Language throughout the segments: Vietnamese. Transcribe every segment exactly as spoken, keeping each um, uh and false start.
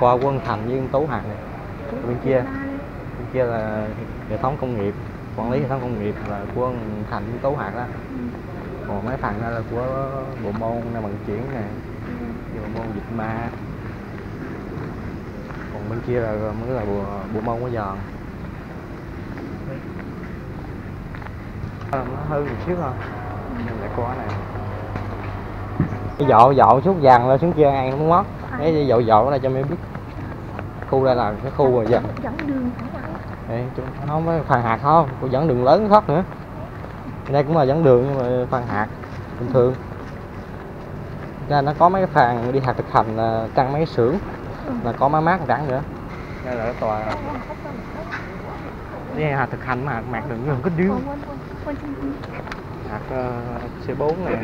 qua Quân Thành với Tú Hằng. Bên kia bên kia là hệ thống công nghiệp, quản lý hệ thống công nghiệp là của Quân Thành với Tú Hằng đó. Còn mấy phần đó là của bộ môn Nam Vận Chuyển này, bộ môn Dịch Ma. Còn bên kia là mới là bộ, bộ môn của Giòn. Nó hư một xíu thôi, mình lại qua này. Dậu dậu suốt vàng lên xuống kia ăn không mất. Cái dậu dậu này cho mấy biết. Khu đây là cái khu rồi giờ. Dẫn đường hả? Nó không phải phàn hạt không, cô dẫn đường lớn thoát nữa. Đây cũng là dẫn đường nhưng mà phàn hạt bình thường. Ra nó có mấy cái phàn đi hạt thực hành là tăng mấy cái xưởng là có má mát đẳng nữa. Đây là cái tòa đi hạt thực hành mà mạt đường đường có điêu. Hạt uh, xê bốn này.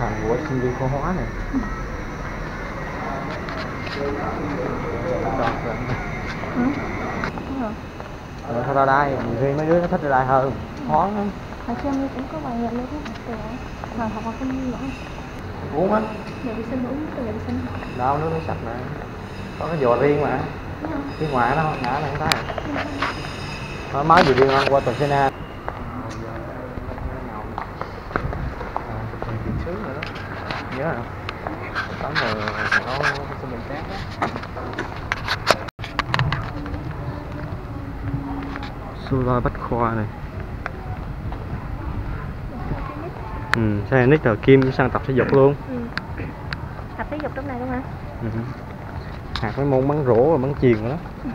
Hàng của sinh viên khoa hóa này. Thôi ra đây, riêng mấy đứa nó thích ra đây hơn, khó lắm. Hồi xưa em cũng có bài nhận lấy cái hạt tựa, thằng học học không nữa. Uống á? Để vệ sinh uống, để vệ sinh. Đâu, nước nó sạch nè. Có cái vò riêng mà. Cái ngoại nó không ngã này không thấy. Nó mới gì riêng ăn qua tuần Sena. Nhớ hả? Tấm rồi nó xin mình chát á. Xu Lai Bách Khoa này. Ừ, xe nít rồi Kim sang tập thể dục luôn. Ừ. Tập thể dục trong này luôn hả? Ừ. Hạt mấy môn bắn rổ rồi bắn chuyền rồi đó. Ừ.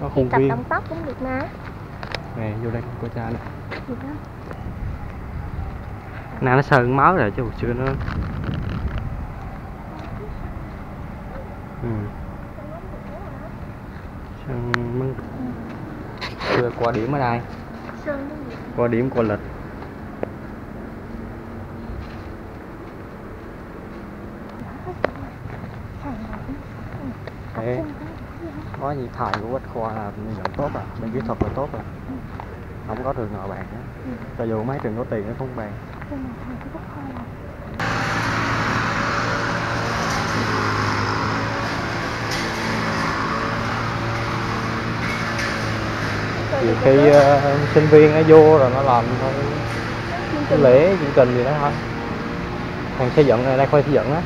Có khuôn viên. Tập động tóc cũng được mà. Nè, vô đây cô cha nè. Nè nó sơn máu rồi chứ hồi xưa nó. Ừ. Sơn bắn. Xưa qua điểm ở đây. Sơn đúng rồi. Qua điểm qua lịch. Có gì thầy của Bách Khoa là giọng tốt à, bên kỹ thuật là tốt rồi, không có trường nào bàn nữa, cho dù mấy trường có tiền nó không bàn. Nhiều khi uh, sinh viên nó vô rồi nó làm thôi, cái lễ chương trình gì đó thôi. Thằng xây dựng này đây khoai xây dựng á,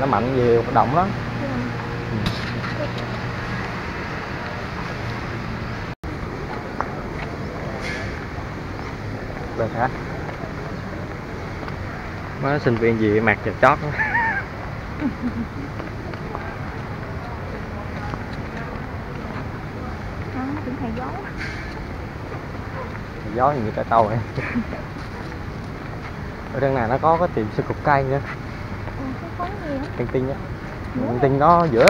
nó mạnh về hoạt động lắm. Hả? Má sinh viên gì mặc trà chót đó. Nó cũng thầy gió. Thầy gió thì người ta tàu ấy. Ở đằng này nó có cái tiệm sữa cục cay nữa. Ừ, căng tin á. Căng tin nó giữa.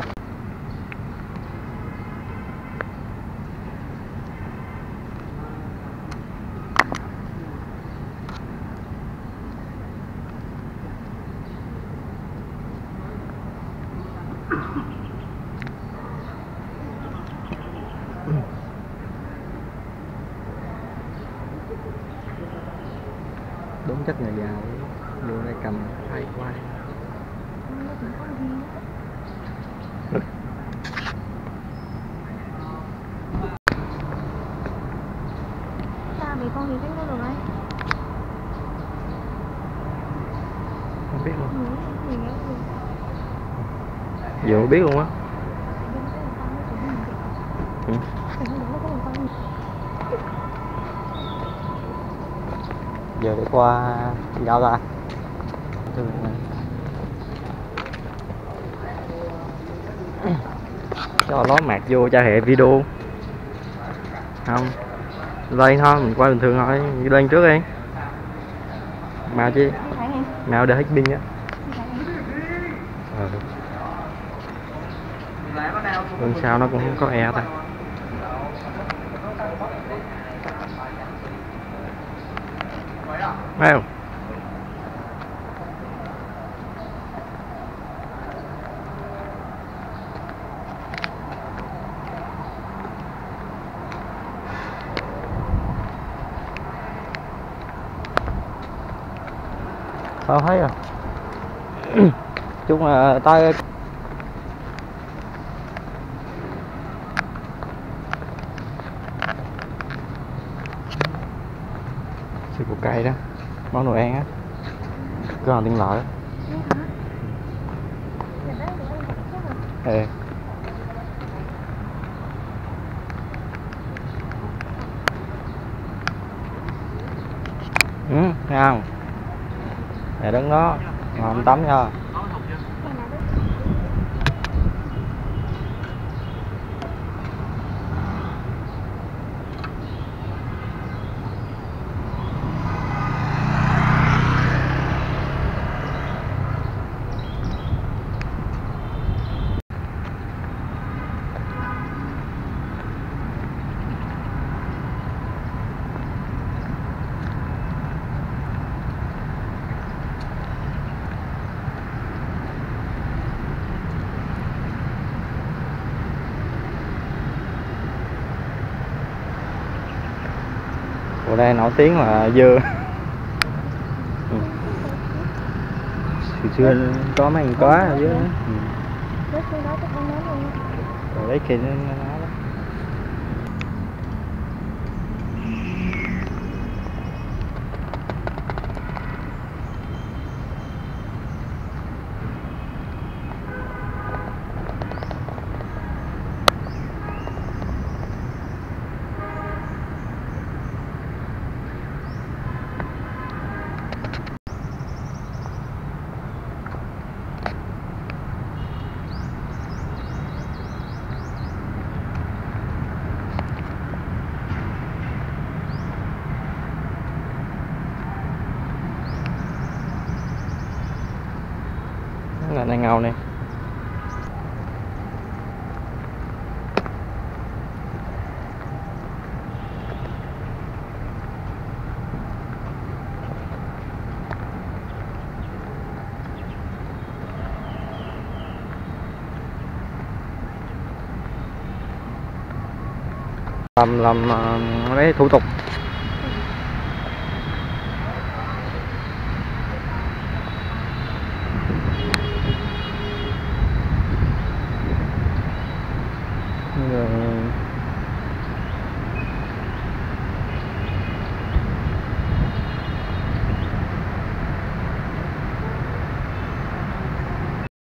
Đúng chất người giàu, vô đây cầm hai quay. Sao bị con gì đánh nó rồi đấy? Không biết luôn. Giờ không biết luôn á. Giờ để qua gạo ra từ cho ló mạc vô cho hệ video không lên thôi, mình qua bình thường thôi, lên trước đi mà chi nào để hết pin á. Lần sau nó cũng không có e ta. Thấy không? Thôi hết rồi. Chung là tới sữa củ cây đó, món đồ ăn á, cứ ăn tiện lợi. Ê. Ừ, thấy không? Để đứng đó, ngồi tắm nha. Ở đây nổi tiếng là dưa. Ừ. Thì xưa có mấy con cá ở dưới. Rồi lấy kia lên nó đó. Là này ngầu này. Làm làm lấy thủ tục